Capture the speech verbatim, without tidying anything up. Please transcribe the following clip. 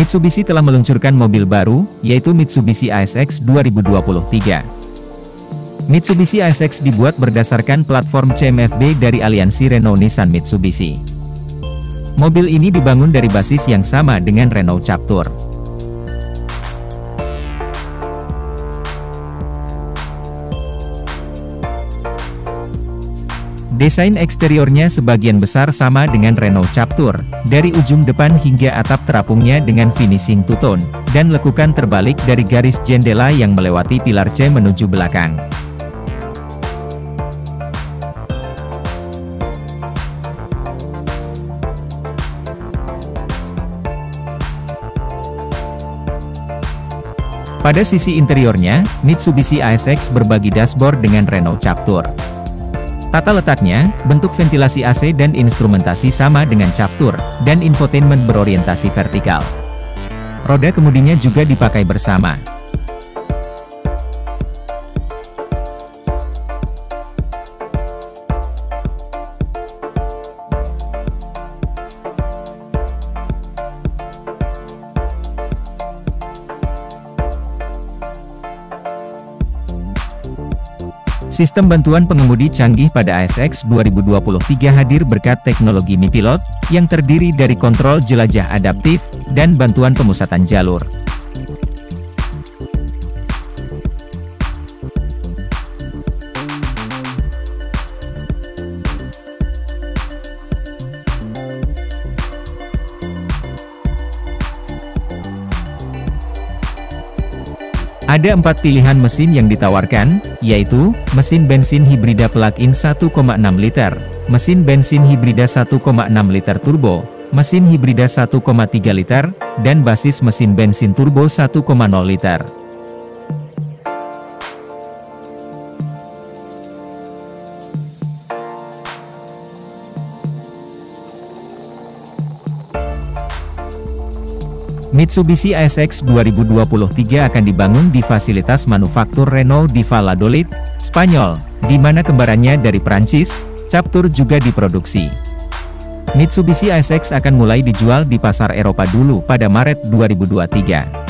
Mitsubishi telah meluncurkan mobil baru, yaitu Mitsubishi A S X dua ribu dua puluh tiga. Mitsubishi A S X dibuat berdasarkan platform C M F B dari aliansi Renault-Nissan Mitsubishi. Mobil ini dibangun dari basis yang sama dengan Renault Captur. Desain eksteriornya sebagian besar sama dengan Renault Captur, dari ujung depan hingga atap terapungnya dengan finishing two-tone, dan lekukan terbalik dari garis jendela yang melewati pilar C menuju belakang. Pada sisi interiornya, Mitsubishi A S X berbagi dashboard dengan Renault Captur. Tata letaknya, bentuk ventilasi A C dan instrumentasi sama dengan Captur, dan infotainment berorientasi vertikal. Roda kemudinya juga dipakai bersama. Sistem bantuan pengemudi canggih pada A S X dua ribu dua puluh tiga hadir berkat teknologi MyPilot, yang terdiri dari kontrol jelajah adaptif, dan bantuan pemusatan jalur. Ada empat pilihan mesin yang ditawarkan, yaitu mesin bensin hibrida plug-in satu koma enam liter, mesin bensin hibrida satu koma enam liter turbo, mesin hibrida satu koma tiga liter, dan basis mesin bensin turbo satu koma nol liter. Mitsubishi A S X dua ribu dua puluh tiga akan dibangun di fasilitas manufaktur Renault di Valladolid, Spanyol, di mana kembarannya dari Prancis, Captur juga diproduksi. Mitsubishi A S X akan mulai dijual di pasar Eropa dulu pada Maret dua ribu dua puluh tiga.